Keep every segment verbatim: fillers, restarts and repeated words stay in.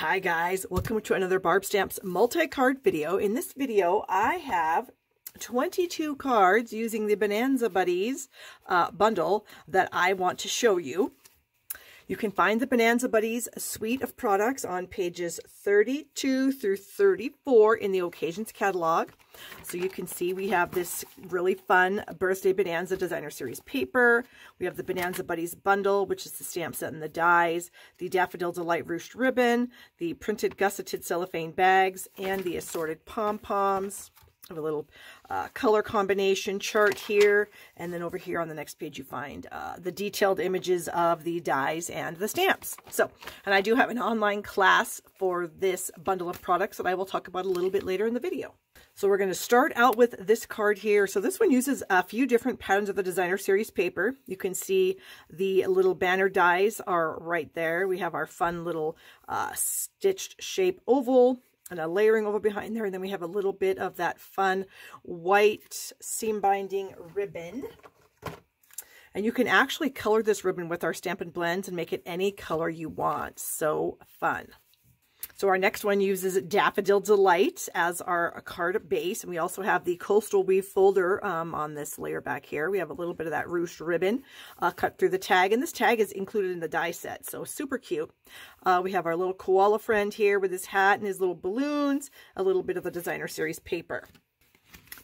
Hi guys, welcome to another Barb Stamps multi-card video. In this video, I have twenty-two cards using the Bonanza Buddies uh, bundle that I want to show you. You can find the Bonanza Buddies suite of products on pages thirty-two through thirty-four in the Occasions catalog. So you can see we have this really fun Birthday Bonanza Designer Series paper. We have the Bonanza Buddies bundle, which is the stamp set and the dies, the Daffodil Delight ruched ribbon, the printed gusseted cellophane bags, and the assorted pom-poms. Have a little uh, color combination chart here, and then over here on the next page you find uh, the detailed images of the dies and the stamps. So, and I do have an online class for this bundle of products that I will talk about a little bit later in the video. So we're going to start out with this card here. So this one uses a few different patterns of the Designer Series paper. You can see the little banner dies are right there. We have our fun little uh, stitched shape oval and a layering over behind there, and then we have a little bit of that fun white seam binding ribbon. And you can actually color this ribbon with our Stampin' Blends and make it any color you want. So fun. So our next one uses Daffodil Delight as our card base, and we also have the Coastal Weave folder um, on this layer back here. We have a little bit of that ruched ribbon uh, cut through the tag, and this tag is included in the die set, so super cute. Uh, we have our little koala friend here with his hat and his little balloons, a little bit of the Designer Series paper.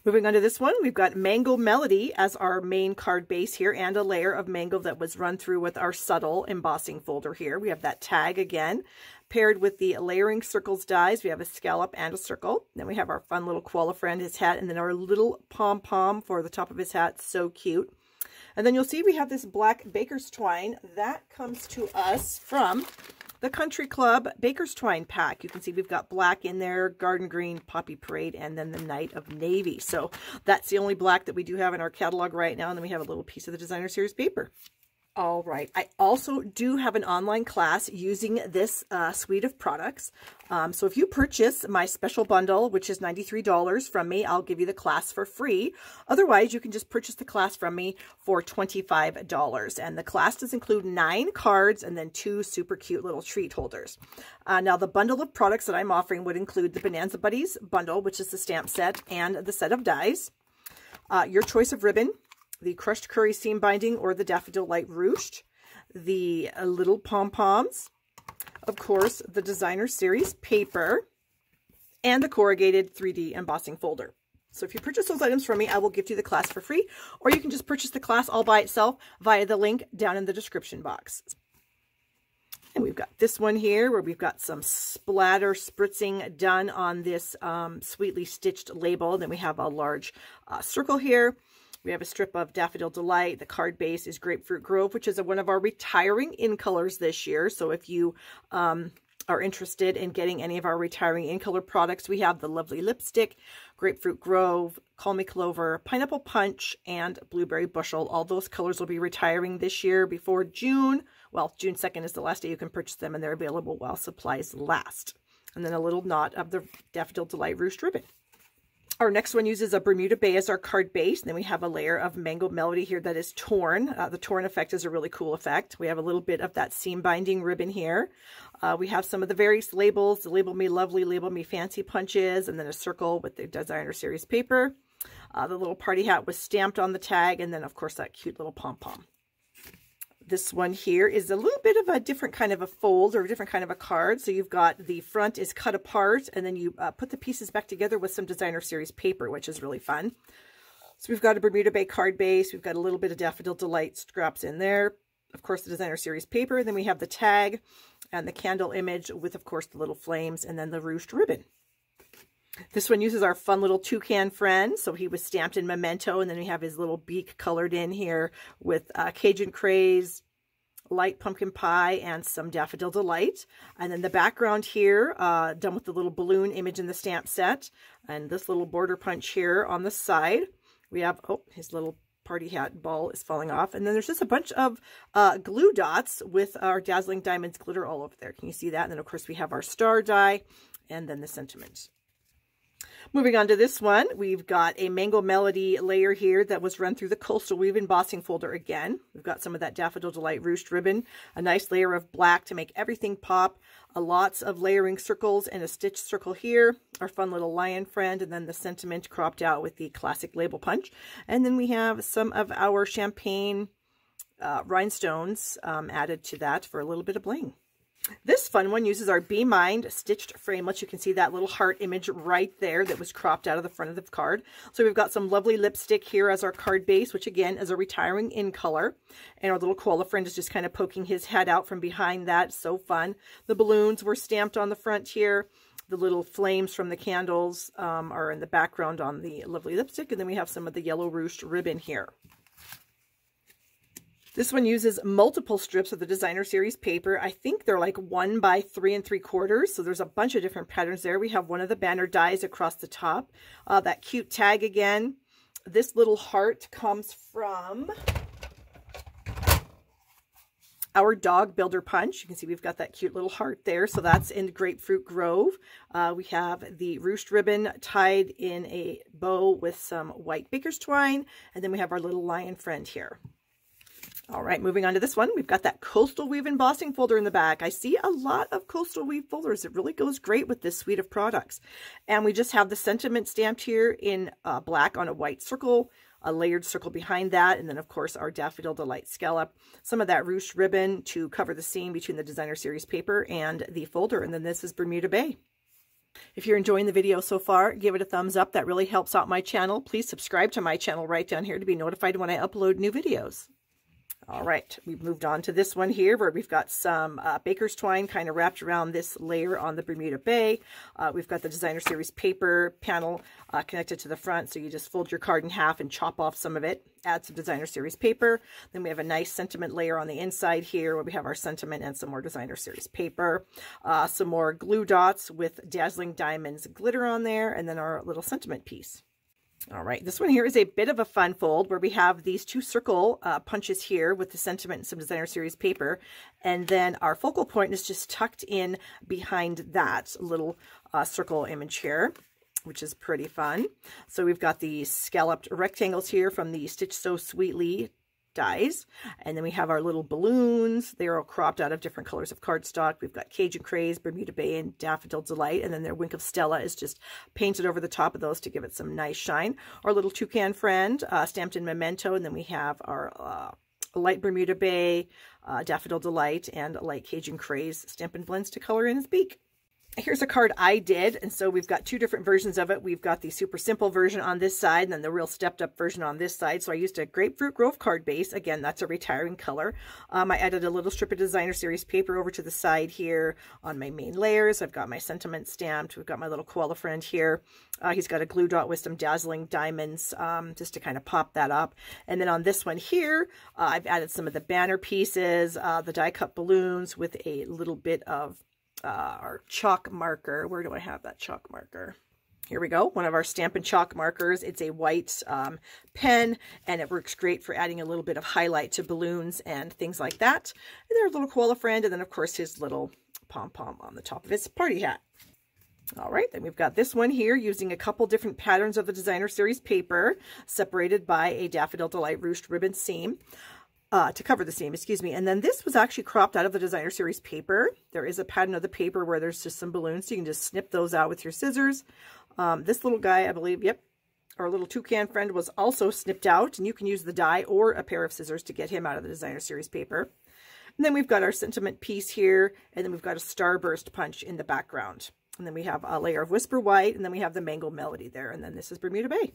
Moving on to this one, we've got Mango Melody as our main card base here, and a layer of mango that was run through with our subtle embossing folder here. We have that tag again, paired with the layering circles dies. We have a scallop and a circle. Then we have our fun little koala friend, his hat, and then our little pom-pom for the top of his hat. So cute. And then you'll see we have this black Baker's Twine. That comes to us from the Country Club Baker's Twine Pack. You can see we've got black in there, Garden Green, Poppy Parade, and then the Night of Navy. So that's the only black that we do have in our catalog right now. And then we have a little piece of the Designer Series paper. All right. I also do have an online class using this uh, suite of products. Um, so if you purchase my special bundle, which is ninety-three dollars from me, I'll give you the class for free. Otherwise, you can just purchase the class from me for twenty-five dollars. And the class does include nine cards and then two super cute little treat holders. Uh, now, the bundle of products that I'm offering would include the Bonanza Buddies bundle, which is the stamp set and the set of dies, uh, your choice of ribbon, the Crushed Curry seam binding or the Daffodil Light ruched, the uh, little pom-poms, of course, the Designer Series paper, and the Corrugated three D Embossing Folder. So if you purchase those items from me, I will give you the class for free, or you can just purchase the class all by itself via the link down in the description box. And we've got this one here where we've got some splatter spritzing done on this um, sweetly stitched label. And then we have a large uh, circle here. We have a strip of Daffodil Delight. The card base is Grapefruit Grove, which is a, one of our retiring in colors this year. So if you um, are interested in getting any of our retiring in color products, we have the Lovely Lipstick, Grapefruit Grove, Call Me Clover, Pineapple Punch, and Blueberry Bushel. All those colors will be retiring this year before June. Well, June second is the last day you can purchase them, and they're available while supplies last. And then a little knot of the Daffodil Delight ruched ribbon. Our next one uses a Bermuda Bay as our card base. And then we have a layer of Mango Melody here that is torn. Uh, the torn effect is a really cool effect. We have a little bit of that seam binding ribbon here. Uh, we have some of the various labels, the Label Me Lovely, Label Me Fancy punches, and then a circle with the Designer Series paper. Uh, the little party hat was stamped on the tag, and then, of course, that cute little pom-pom. This one here is a little bit of a different kind of a fold or a different kind of a card. So you've got the front is cut apart, and then you uh, put the pieces back together with some Designer Series paper, which is really fun. So we've got a Bermuda Bay card base. We've got a little bit of Daffodil Delight scraps in there. Of course, the Designer Series paper. Then we have the tag and the candle image with, of course, the little flames and then the ruched ribbon. This one uses our fun little toucan friend. So he was stamped in Memento, and then we have his little beak colored in here with uh, Cajun Craze, Light Pumpkin Pie, and some Daffodil Delight. And then the background here, uh, done with the little balloon image in the stamp set, and this little border punch here on the side. We have, oh, his little party hat ball is falling off. And then there's just a bunch of uh, glue dots with our Dazzling Diamonds glitter all over there. Can you see that? And then, of course, we have our star die and then the sentiment. Moving on to this one, we've got a Mango Melody layer here that was run through the Coastal Weave embossing folder again. We've got some of that Daffodil Delight Ruched ribbon, a nice layer of black to make everything pop, a lots of layering circles and a stitch circle here, our fun little lion friend, and then the sentiment cropped out with the classic label punch. And then we have some of our champagne uh, rhinestones um, added to that for a little bit of bling. This fun one uses our Be Mind stitched framelets. You can see that little heart image right there that was cropped out of the front of the card. So we've got some Lovely Lipstick here as our card base, which again is a retiring in color. And our little koala friend is just kind of poking his head out from behind that. So fun. The balloons were stamped on the front here. The little flames from the candles um, are in the background on the Lovely Lipstick. And then we have some of the yellow ruched ribbon here. This one uses multiple strips of the Designer Series paper. I think they're like one by three and three quarters. So there's a bunch of different patterns there. We have one of the banner dies across the top. Uh, that cute tag again. This little heart comes from our Dog Builder Punch. You can see we've got that cute little heart there. So that's in Grapefruit Grove. Uh, we have the ruched ribbon tied in a bow with some white baker's twine. And then we have our little lion friend here. All right, moving on to this one. We've got that Coastal Weave embossing folder in the back. I see a lot of Coastal Weave folders. It really goes great with this suite of products. And we just have the sentiment stamped here in uh, black on a white circle, a layered circle behind that, and then, of course, our Daffodil Delight scallop, some of that ruched ribbon to cover the seam between the Designer Series paper and the folder. And then this is Bermuda Bay. If you're enjoying the video so far, give it a thumbs up. That really helps out my channel. Please subscribe to my channel right down here to be notified when I upload new videos. All right, we've moved on to this one here where we've got some uh, baker's twine kind of wrapped around this layer on the Bermuda Bay. Uh, we've got the Designer Series paper panel uh, connected to the front, so you just fold your card in half and chop off some of it, add some Designer Series paper. Then we have a nice sentiment layer on the inside here where we have our sentiment and some more Designer Series paper, uh, some more glue dots with Dazzling Diamonds glitter on there, and then our little sentiment piece. All right, this one here is a bit of a fun fold where we have these two circle uh, punches here with the sentiment and some Designer Series paper. And then our focal point is just tucked in behind that little uh, circle image here, which is pretty fun. So we've got the scalloped rectangles here from the Stitch So Sweetly dies. And then we have our little balloons. They're all cropped out of different colors of cardstock. We've got Cajun Craze, Bermuda Bay, and Daffodil Delight. And then their Wink of Stella is just painted over the top of those to give it some nice shine. Our little toucan friend uh, stamped in Memento. And then we have our uh, light Bermuda Bay, uh, Daffodil Delight, and light Cajun Craze Stampin' Blends to color in his beak. Here's a card I did, and so we've got two different versions of it. We've got the super simple version on this side, and then the real stepped-up version on this side. So I used a Grapefruit Grove card base. Again, that's a retiring color. Um, I added a little strip of Designer Series paper over to the side here on my main layers. I've got my sentiment stamped. We've got my little koala friend here. Uh, he's got a glue dot with some Dazzling Diamonds um, just to kind of pop that up. And then on this one here, uh, I've added some of the banner pieces, uh, the die-cut balloons with a little bit of Uh, our chalk marker. Where do I have that chalk marker? Here we go. One of our Stampin' Chalk markers. It's a white um, pen, and it works great for adding a little bit of highlight to balloons and things like that. And their little koala friend, and then, of course, his little pom-pom on the top of his party hat. All right, then we've got this one here using a couple different patterns of the Designer Series paper, separated by a Daffodil Delight ruched ribbon seam. Uh, to cover the seam, excuse me. And then this was actually cropped out of the Designer Series paper. There is a pattern of the paper where there's just some balloons, so you can just snip those out with your scissors. Um, this little guy, I believe, yep, our little toucan friend was also snipped out, and you can use the die or a pair of scissors to get him out of the Designer Series paper. And then we've got our sentiment piece here, and then we've got a starburst punch in the background. And then we have a layer of Whisper White, and then we have the Mango Melody there, and then this is Bermuda Bay.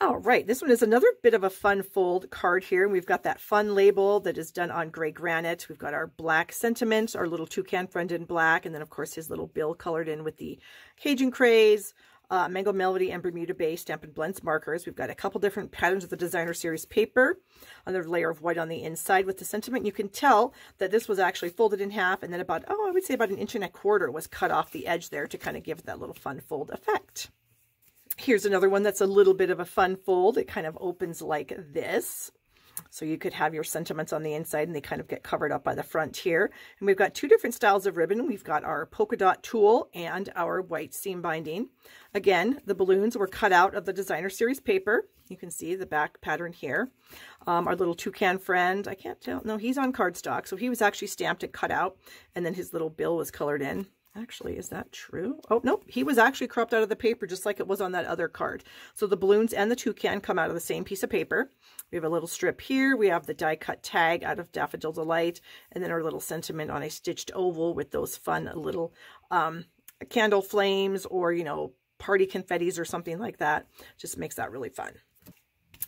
All right, this one is another bit of a fun fold card here. We've got that fun label that is done on gray granite. We've got our black sentiment, our little toucan friend in black, and then, of course, his little bill colored in with the Cajun Craze, uh, Mango Melody, and Bermuda Bay Stampin' Blends markers. We've got a couple different patterns of the Designer Series paper, another layer of white on the inside with the sentiment. You can tell that this was actually folded in half, and then about, oh, I would say about an inch and a quarter was cut off the edge there to kind of give that little fun fold effect. Here's another one that's a little bit of a fun fold. It kind of opens like this. So you could have your sentiments on the inside and they kind of get covered up by the front here. And we've got two different styles of ribbon. We've got our polka dot tulle and our white seam binding. Again, the balloons were cut out of the designer series paper. You can see the back pattern here. Um, our little toucan friend, I can't tell, no, he's on cardstock. So he was actually stamped and cut out, and then his little bill was colored in. Actually, is that true? Oh, nope. He was actually cropped out of the paper just like it was on that other card. So the balloons and the toucan come out of the same piece of paper. We have a little strip here. We have the die-cut tag out of Daffodil Delight, and then our little sentiment on a stitched oval with those fun little um, candle flames or, you know, party confettis or something like that. Just makes that really fun.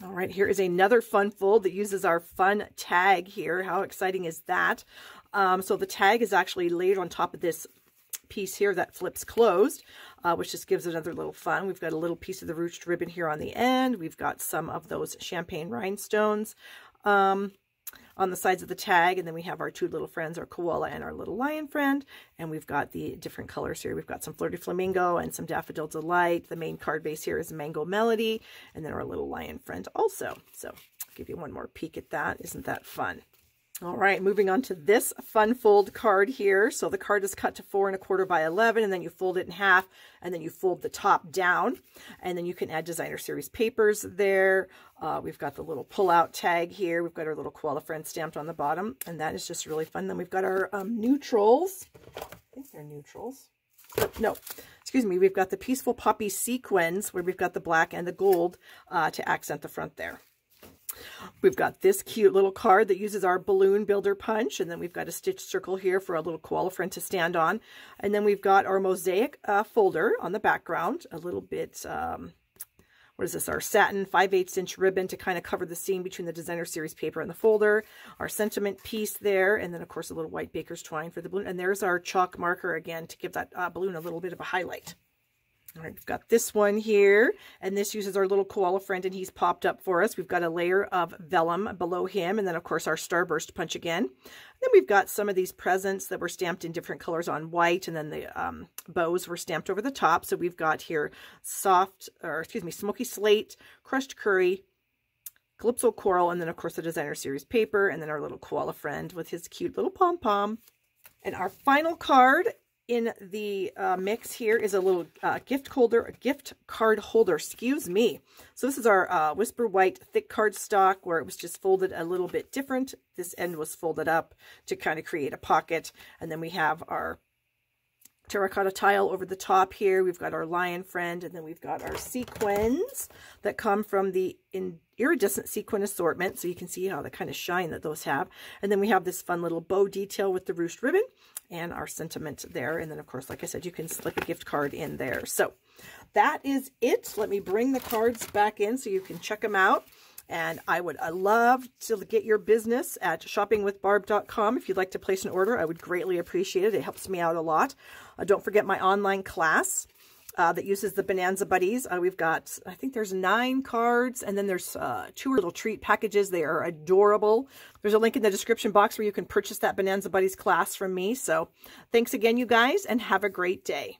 All right, here is another fun fold that uses our fun tag here. How exciting is that? Um, so the tag is actually laid on top of this piece here that flips closed, uh, which just gives another little fun. We've got a little piece of the ruched ribbon here on the end. We've got some of those champagne rhinestones um, on the sides of the tag, and then we have our two little friends, our koala and our little lion friend, and we've got the different colors here. We've got some Flirty Flamingo and some Daffodil Delight. The main card base here is Mango Melody, and then our little lion friend also. So I'll give you one more peek at that. Isn't that fun? All right, moving on to this fun fold card here. So the card is cut to four and a quarter by eleven, and then you fold it in half, and then you fold the top down, and then you can add designer series papers there. Uh, we've got the little pull-out tag here. We've got our little koala friend stamped on the bottom, and that is just really fun. Then we've got our um, neutrals. I think they're neutrals. No, excuse me. We've got the Peaceful Poppy sequins where we've got the black and the gold uh, to accent the front there. We've got this cute little card that uses our balloon builder punch, and then we've got a stitched circle here for a little koala friend to stand on, and then we've got our mosaic uh, folder on the background, a little bit, um, what is this, our satin five eighths inch ribbon to kind of cover the seam between the designer series paper and the folder, our sentiment piece there, and then of course a little white baker's twine for the balloon, and there's our chalk marker again to give that uh, balloon a little bit of a highlight. All right, we've got this one here, and this uses our little koala friend, and he's popped up for us. We've got a layer of vellum below him, and then, of course, our starburst punch again. And then we've got some of these presents that were stamped in different colors on white, and then the um, bows were stamped over the top. So we've got here soft, or excuse me, Smoky Slate, Crushed Curry, Calypso Coral, and then, of course, the designer series paper, and then our little koala friend with his cute little pom-pom. And our final card in the uh, mix here is a little uh, gift holder, a gift card holder, excuse me. So this is our uh, Whisper White thick cardstock where it was just folded a little bit different. This end was folded up to kind of create a pocket. And then we have our terracotta tile over the top here. We've got our lion friend, and then we've got our sequins that come from the in iridescent sequin assortment, so you can see how the kind of shine that those have. And then we have this fun little bow detail with the ruched ribbon and our sentiment there. And then, of course, like I said, you can slip a gift card in there. So that is it. Let me bring the cards back in so you can check them out. And I would love to get your business at shopping with barb dot com. If you'd like to place an order, I would greatly appreciate it. It helps me out a lot. Uh, don't forget my online class Uh, that uses the Bonanza Buddies. Uh, we've got, I think there's nine cards, and then there's uh, two little treat packages. They are adorable. There's a link in the description box where you can purchase that Bonanza Buddies class from me. So thanks again, you guys, and have a great day.